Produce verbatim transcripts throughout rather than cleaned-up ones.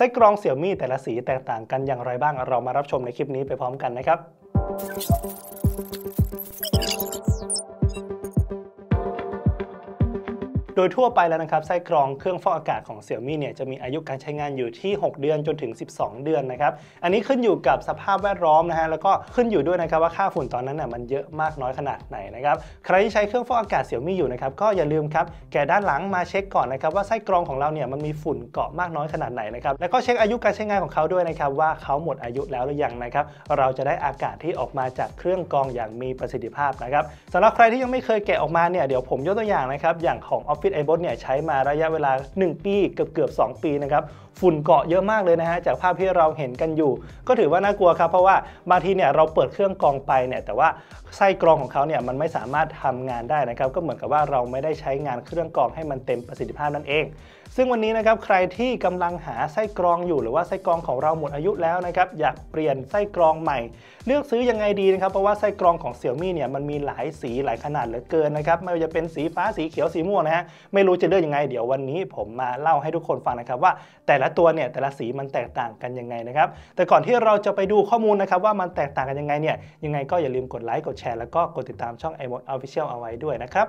ไส้กรอง Xiaomi แต่ละสีแตกต่างกันอย่างไรบ้างเรามารับชมในคลิปนี้ไปพร้อมกันนะครับโดยทั่วไปแล้วนะครับไส้กรองเครื่องฟอกอากาศของ Xiaomi เนี่ยจะมีอายุการใช้งานอยู่ที่หกเดือนจนถึงสิบสองเดือนนะครับอันนี้ขึ้นอยู่กับสภาพแวดล้อมนะฮะแล้วก็ขึ้นอยู่ด้วยนะครับว่าค่าฝุ่นตอนนั้นน่ะมันเยอะมากน้อยขนาดไหนนะครับใครที่ใช้เครื่องฟอกอากาศ Xiaomi อยู่นะครับก็อย่าลืมครับแกะด้านหลังมาเช็คก่อนนะครับว่าไส้กรองของเราเนี่ยมันมีฝุ่นเกาะมากน้อยขนาดไหนนะครับแล้วก็เช็คอายุการใช้งานของเขาด้วยนะครับว่าเขาหมดอายุแล้วหรือยังนะครับเราจะได้อากาศที่ออกมาจากเครื่องกรองอย่างมีประสิทธิภาพนะครับสำหรับใครที่ยังไม่เคยแกะออกมาเนี่ยเดี๋ยวผมยกตัวอย่างนะครับอย่างของiMoD เนี่ยใช้มาระยะเวลาหนึ่งปีเกือบเกือบสองปีนะครับฝุ่นเกาะเยอะมากเลยนะฮะจากภาพที่เราเห็นกันอยู่ก็ถือว่าน่ากลัวครับเพราะว่าบางทีเนี่ยเราเปิดเครื่องกรองไปเนี่ยแต่ว่าไส้กรองของเขาเนี่ยมันไม่สามารถทำงานได้นะครับก็เหมือนกับว่าเราไม่ได้ใช้งานเครื่องกรองให้มันเต็มประสิทธิภาพนั่นเองซึ่งวันนี้นะครับใครที่กำลังหาไส้กรองอยู่หรือว่าไส้กรองของเราหมดอายุแล้วนะครับอยากเปลี่ยนไส้กรองใหม่เลือกซื้อยังไงดีนะครับเพราะว่าไส้กรองของ Xiaomi เนี่ยมันมีหลายสีหลายขนาดเหลือเกินนะครับไม่ว่าจะเป็นสีฟ้าสีเขียวสีม่วงนะฮะไม่รู้จะเลือกยังไงเดี๋ยววันนี้ผมมาเล่าให้ทุกคนฟังนะครับว่าแต่ละตัวเนี่ยแต่ละสีมันแตกต่างกันยังไงนะครับแต่ก่อนที่เราจะไปดูข้อมูลนะครับว่ามันแตกต่างกันยังไงเนี่ยยังไงก็อย่าลืมกดไลค์กดแชร์แล้วก็กดติดตามช่อง iMoD Official เอาไว้ด้วยนะครับ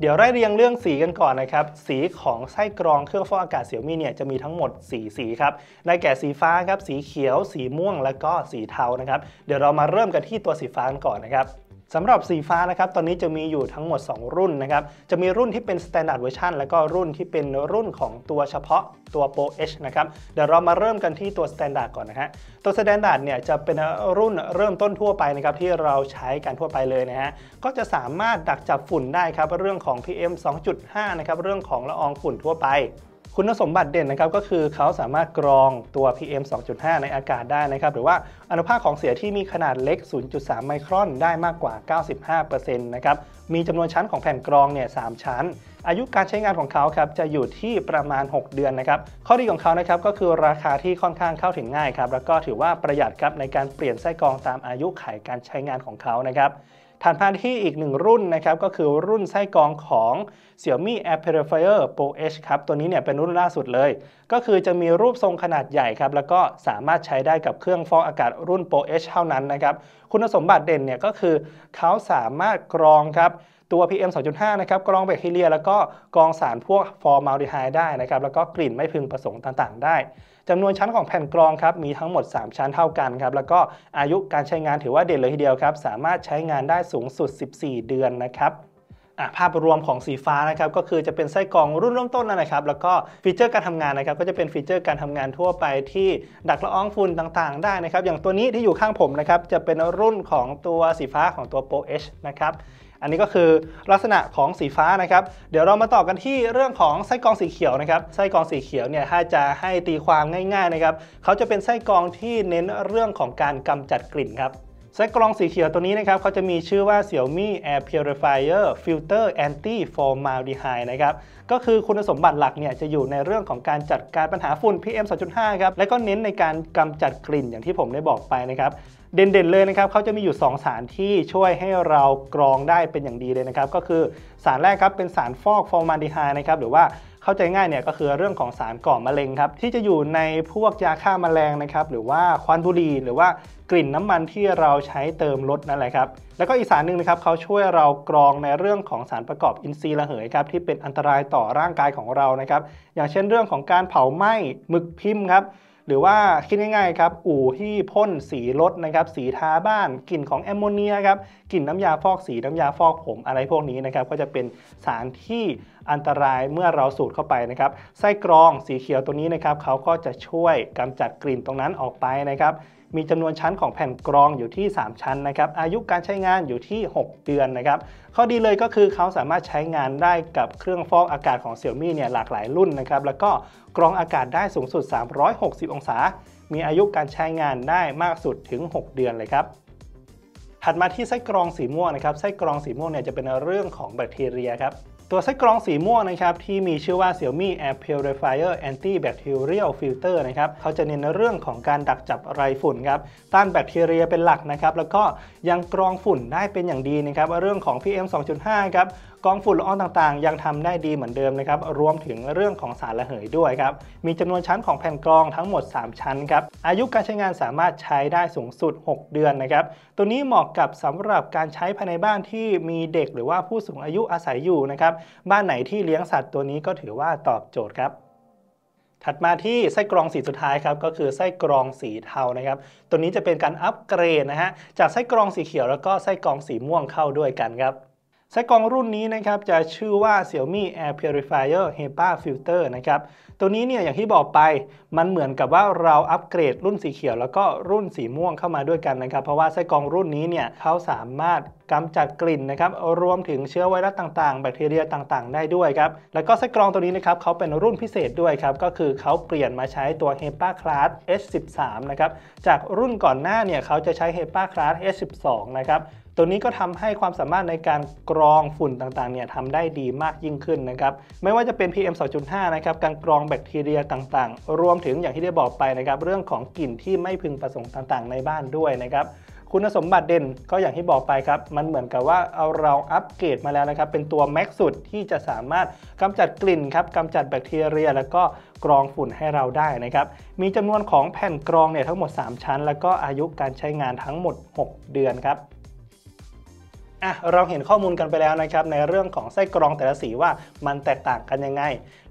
เดี๋ยวไล่เรียงเรื่องสีกันก่อนนะครับสีของไส้กรองเครื่องฟอกอากาศ Xiaomi เนี่ยจะมีทั้งหมดสี่สีครับได้แก่สีฟ้าครับสีเขียวสีม่วงแล้วก็สีเทานะครับเดี๋ยวเรามาเริ่มกันที่ตัวสีฟ้าก่อนนะครับสำหรับสีฟ้านะครับตอนนี้จะมีอยู่ทั้งหมดสองรุ่นนะครับจะมีรุ่นที่เป็น Standard Version แล้วก็รุ่นที่เป็นรุ่นของตัวเฉพาะตัว Pro H นะครับเดี๋ยวเรามาเริ่มกันที่ตัว Standard ก่อนนะฮะตัว Standard เนี่ยจะเป็นรุ่นเริ่มต้นทั่วไปนะครับที่เราใช้กันทั่วไปเลยนะฮะก็จะสามารถดักจับฝุ่นได้ครับเรื่องของ พี เอ็ม สองจุดห้า นะครับเรื่องของละอองฝุ่นทั่วไปคุณสมบัติเด่นนะครับก็คือเขาสามารถกรองตัว พี เอ็ม สองจุดห้า ในอากาศได้นะครับหรือว่าอนุภาคของเสียที่มีขนาดเล็ก ศูนย์จุดสามไมครอนได้มากกว่า เก้าสิบห้าเปอร์เซ็นต์ นะครับมีจำนวนชั้นของแผ่นกรองเนี่ยสามชั้นอายุการใช้งานของเขาครับจะอยู่ที่ประมาณหกเดือนนะครับข้อดีของเขานะครับก็คือราคาที่ค่อนข้างเข้าถึงง่ายครับแล้วก็ถือว่าประหยัดครับในการเปลี่ยนไส้กรองตามอายุขัยการใช้งานของเขานะครับถัดมาที่อีกหนึ่งรุ่นนะครับก็คือรุ่นไส้กรองของ Xiaomi Air Purifier Pro H ครับตัวนี้เนี่ยเป็นรุ่นล่าสุดเลยก็คือจะมีรูปทรงขนาดใหญ่ครับแล้วก็สามารถใช้ได้กับเครื่องฟอกอากาศรุ่น Pro H เท่านั้นนะครับคุณสมบัติเด่นเนี่ยก็คือเขาสามารถกรองครับตัว พี เอ็ม สองจุดห้า นะครับกรองแบคทีเรียแล้วก็กรองสารพวกฟอร์มาลดีไฮด์ได้นะครับแล้วก็กลิ่นไม่พึงประสงค์ต่างๆได้จำนวนชั้นของแผ่นกรองครับมีทั้งหมดสามชั้นเท่ากันครับแล้วก็อายุการใช้งานถือว่าเด่นเลยทีเดียวครับสามารถใช้งานได้สูงสุดสิบสี่เดือนนะครับภาพรวมของสีฟ้านะครับก็คือจะเป็นไส้กรองรุ่นเริ่มต้นนะครับแล้วก็ฟีเจอร์การทำงานนะครับก็จะเป็นฟีเจอร์การทำงานทั่วไปที่ดักละอองฝุ่นต่างๆได้นะครับอย่างตัวนี้ที่อยู่ข้างผมนะครับจะเป็นรุ่นของตัวสีฟ้าของตัว Pro H นะครับอันนี้ก็คือลักษณะของสีฟ้านะครับเดี๋ยวเรามาต่อกันที่เรื่องของไส้กรองสีเขียวนะครับไส้กรองสีเขียวเนี่ยถ้าจะให้ตีความง่ายๆนะครับเขาจะเป็นไส้กรองที่เน้นเรื่องของการกำจัดกลิ่นครับไส้กรองสีเขียวตัวนี้นะครับเขาจะมีชื่อว่า Xiaomi Air Purifier Filter Anti-Formaldehyde นะครับก็คือคุณสมบัติหลักเนี่ยจะอยู่ในเรื่องของการจัดการปัญหาฝุ่น พี เอ็ม สองจุดห้า ครับและก็เน้นในการกำจัดกลิ่นอย่างที่ผมได้บอกไปนะครับเด่นๆเลยนะครับเขาจะมีอยู่สองสารที่ช่วยให้เรากรองได้เป็นอย่างดีเลยนะครับก็คือสารแรกครับเป็นสารฟอกฟอร์มาลดีไฮด์นะครับหรือว่าเข้าใจง่ายเนี่ยก็คือเรื่องของสารก่อมะเร็งครับที่จะอยู่ในพวกยาฆ่าแมลงนะครับหรือว่าควันบุหรี่หรือว่ากลิ่นน้ำมันที่เราใช้เติมรถนั่นแหละครับแล้วก็อีกสารหนึ่งนะครับเขาช่วยเรากรองในเรื่องของสารประกอบอินทรีย์ระเหยครับที่เป็นอันตรายต่อร่างกายของเรานะครับอย่างเช่นเรื่องของการเผาไหม้หมึกพิมพ์ครับหรือว่าคิดง่ายๆครับอู่ที่พ่นสีรถนะครับสีทาบ้านกลิ่นของแอมโมเนียครับกลิ่นน้ำยาฟอกสีน้ำยาฟอกผมอะไรพวกนี้นะครับก็จะเป็นสารที่อันตรายเมื่อเราสูดเข้าไปนะครับไส้กรองสีเขียวตัวนี้นะครับเขาก็จะช่วยกำจัดกลิ่นตรงนั้นออกไปนะครับมีจำนวนชั้นของแผ่นกรองอยู่ที่สามชั้นนะครับอายุการใช้งานอยู่ที่หกเดือนนะครับข้อดีเลยก็คือเขาสามารถใช้งานได้กับเครื่องฟอกอากาศของ Xiaomi เนี่ยหลากหลายรุ่นนะครับแล้วก็กรองอากาศได้สูงสุดสามร้อยหกสิบองศามีอายุการใช้งานได้มากสุดถึงหกเดือนเลยครับถัดมาที่ไส้กรองสีม่วงนะครับไส้กรองสีม่วงเนี่ยจะเป็นเรื่องของแบคทีเรียครับตัวไส้กรองสีม่วงนะครับที่มีชื่อว่า Xiaomi Air Purifier Anti-Bacterial Filter นะครับเขาจะเน้นเรื่องของการดักจับไรฝุ่นครับต้านแบคทีเรียเป็นหลักนะครับแล้วก็ยังกรองฝุ่นได้เป็นอย่างดีนะครับเรื่องของ พี เอ็ม สองจุดห้า ครับ กรองฝุ่นละอองต่างๆยังทำได้ดีเหมือนเดิมนะครับรวมถึงเรื่องของสารระเหยด้วยครับมีจำนวนชั้นของแผ่นกรองทั้งหมดสามชั้นครับอายุการใช้งานสามารถใช้ได้สูงสุดหกเดือนนะครับตัวนี้เหมาะกับสำหรับการใช้ภายในบ้านที่มีเด็กหรือว่าผู้สูงอายุอาศัยอยู่นะครับบ้านไหนที่เลี้ยงสัตว์ตัวนี้ก็ถือว่าตอบโจทย์ครับถัดมาที่ไส้กรองสีสุดท้ายครับก็คือไส้กรองสีเทานะครับตัวนี้จะเป็นการอัปเกรดนะฮะจากไส้กรองสีเขียวแล้วก็ไส้กรองสีม่วงเข้าด้วยกันครับไส้กรองรุ่นนี้นะครับจะชื่อว่า Xiaomi Air Purifier เฮป้า Filter นะครับตัวนี้เนี่ยอย่างที่บอกไปมันเหมือนกับว่าเราอัปเกรดรุ่นสีเขียวแล้วก็รุ่นสีม่วงเข้ามาด้วยกันนะครับเพราะว่าไส้กรองรุ่นนี้เนี่ยเขาสามารถกำจัดกลิ่นนะครับรวมถึงเชื้อไวรัสต่างๆแบคทีเรียต่างๆได้ด้วยครับแล้วก็ไส้กรองตัวนี้นะครับเขาเป็นรุ่นพิเศษด้วยครับก็คือเขาเปลี่ยนมาใช้ตัว เฮป้า Class เอช สิบสาม นะครับจากรุ่นก่อนหน้าเนี่ยเขาจะใช้ เฮป้า Class เอช สิบสอง นะครับตัวนี้ก็ทำให้ความสามารถในการกรองฝุ่นต่างๆเนี่ยทำได้ดีมากยิ่งขึ้นนะครับไม่ว่าจะเป็น พีเอ็ม สองจุดห้า นะครับการกรองแบคทีเรียต่างๆรวมถึงอย่างที่ได้บอกไปนะครับเรื่องของกลิ่นที่ไม่พึงประสงค์ต่างๆในบ้านด้วยนะครับคุณสมบัติเด่นก็อย่างที่บอกไปครับมันเหมือนกับว่าเอาเราอัปเกรดมาแล้วนะครับเป็นตัวแม็กสุดที่จะสามารถกำจัดกลิ่นครับกำจัดแบคทีเรียแล้วก็กรองฝุ่นให้เราได้นะครับมีจำนวนของแผ่นกรองเนี่ยทั้งหมดสามชั้นแล้วก็อายุการใช้งานทั้งหมดหกเดือนครับอ่ะเราเห็นข้อมูลกันไปแล้วนะครับในเรื่องของไส้กรองแต่ละสีว่ามันแตกต่างกันยังไง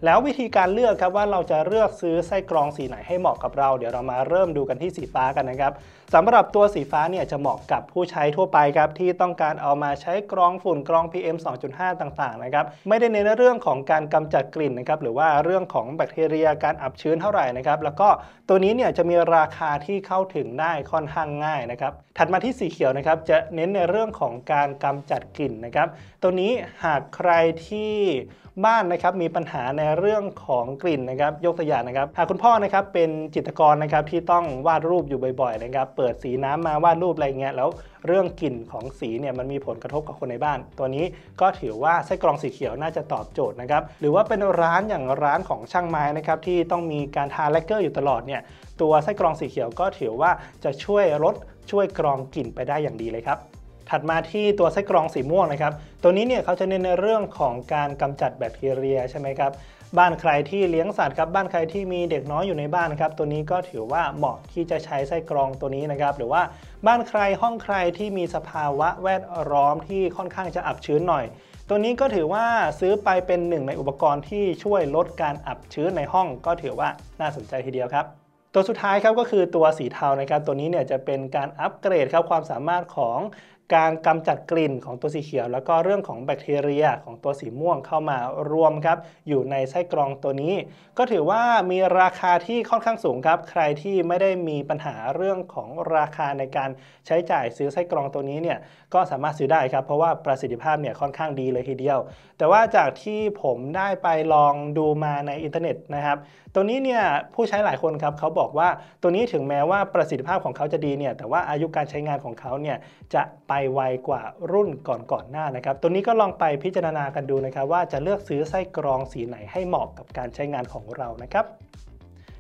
แล้ววิธีการเลือกครับว่าเราจะเลือกซื้อไส้กรองสีไหนให้เหมาะกับเราเดี๋ยวเรามาเริ่มดูกันที่สีฟ้ากันนะครับสำหรับตัวสีฟ้าเนี่ยจะเหมาะกับผู้ใช้ทั่วไปครับที่ต้องการเอามาใช้กรองฝุ่นกรอง พีเอ็ม สองจุดห้า ต่างๆนะครับไม่ได้เน้นเรื่องของการกำจัดกลิ่นนะครับหรือว่าเรื่องของแบคทีเรียการอับชื้นเท่าไหร่นะครับแล้วก็ตัวนี้เนี่ยจะมีราคาที่เข้าถึงได้ค่อนข้างง่ายนะครับถัดมาที่สีเขียวนะครับจะเน้นในเรื่องของการกำจัดกลิ่นนะครับตัวนี้หากใครที่บ้านนะครับมีปัญหาในเรื่องของกลิ่นนะครับยกตัวอย่างนะครับหากคุณพ่อนะครับเป็นจิตรกรนะครับที่ต้องวาดรูปอยู่บ่อยๆนะครับเปิดสีน้ำมาวาดรูปอะไรเงี้ยแล้วเรื่องกลิ่นของสีเนี่ยมันมีผลกระทบกับคนในบ้านตัวนี้ก็ถือว่าไส้กรองสีเขียวน่าจะตอบโจทย์นะครับหรือว่าเป็นร้านอย่างร้านของช่างไม้นะครับที่ต้องมีการทาแลกเกอร์อยู่ตลอดเนี่ยตัวไส้กรองสีเขียวก็ถือว่าจะช่วยลดช่วยกรองกลิ่นไปได้อย่างดีเลยครับถัดมาที่ตัวไส้กรองสีม่วงนะครับตัวนี้เนี่ยเขาจะเน้นในเรื่องของการกำจัดแบคทีเรียใช่ไหมครับบ้านใครที่เลี้ยงสัตว์ครับบ้านใครที่มีเด็กน้อยอยู่ในบ้านครับตัวนี้ก็ถือว่าเหมาะที่จะใช้ไส้กรองตัวนี้นะครับหรือว่าบ้านใครห้องใครที่มีสภาวะแวดล้อมที่ค่อนข้างจะอับชื้นหน่อยตัวนี้ก็ถือว่าซื้อไปเป็นหนึ่งในอุปกรณ์ที่ช่วยลดการอับชื้นในห้องก็ถือว่าน่าสนใจทีเดียวครับตัวสุดท้ายครับก็คือตัวสีเทานะครับตัวนี้เนี่ยจะเป็นการอัปเกรดครับความสามารถของการกำจัดกลิ่นของตัวสีเขียวแล้วก็เรื่องของแบคทีเรียของตัวสีม่วงเข้ามารวมครับอยู่ในไส้กรองตัวนี้ก็ถือว่ามีราคาที่ค่อนข้างสูงครับใครที่ไม่ได้มีปัญหาเรื่องของราคาในการใช้จ่ายซื้อไส้กรองตัวนี้เนี่ยก็สามารถซื้อได้ครับเพราะว่าประสิทธิภาพเนี่ยค่อนข้างดีเลยทีเดียวแต่ว่าจากที่ผมได้ไปลองดูมาในอินเทอร์เน็ตนะครับตัวนี้เนี่ยผู้ใช้หลายคนครับเขาบอกว่าตัวนี้ถึงแม้ว่าประสิทธิภาพของเขาจะดีเนี่ยแต่ว่าอายุการใช้งานของเขาเนี่ยจะไปไวกว่ารุ่นก่อนๆหน้านะครับตัวนี้ก็ลองไปพิจารณากันดูนะครับว่าจะเลือกซื้อไส้กรองสีไหนให้เหมาะกับการใช้งานของเรานะครับ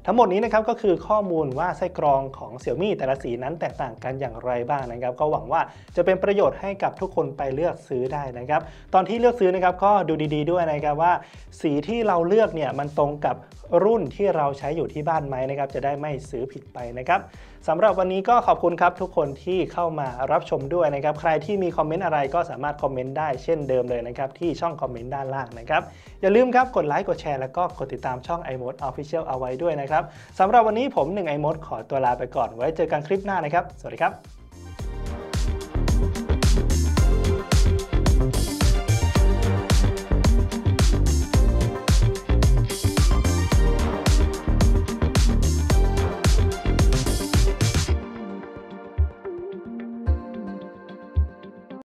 ทั้งหมดนี้นะครับก็คือข้อมูลว่าไส้กรองของ Xiaomi แต่ละสีนั้นแตกต่างกันอย่างไรบ้างนะครับก็หวังว่าจะเป็นประโยชน์ให้กับทุกคนไปเลือกซื้อได้นะครับตอนที่เลือกซื้อนะครับก็ดูดีๆด้วยนะครับว่าสีที่เราเลือกเนี่ยมันตรงกับรุ่นที่เราใช้อยู่ที่บ้านไหมนะครับจะได้ไม่ซื้อผิดไปนะครับสำหรับวันนี้ก็ขอบคุณครับทุกคนที่เข้ามารับชมด้วยนะครับใครที่มีคอมเมนต์อะไรก็สามารถคอมเมนต์ได้เช่นเดิมเลยนะครับที่ช่องคอมเมนต์ด้านล่างนะครับอย่าลืมครับกดไลค์กดแชร์แล้วก็กดติดตามช่อง iMoD Official เอาไว้ด้วยนะครับสำหรับวันนี้ผมหนึ่ง iMoD ขอตัวลาไปก่อนไว้เจอกันคลิปหน้านะครับสวัสดีครับ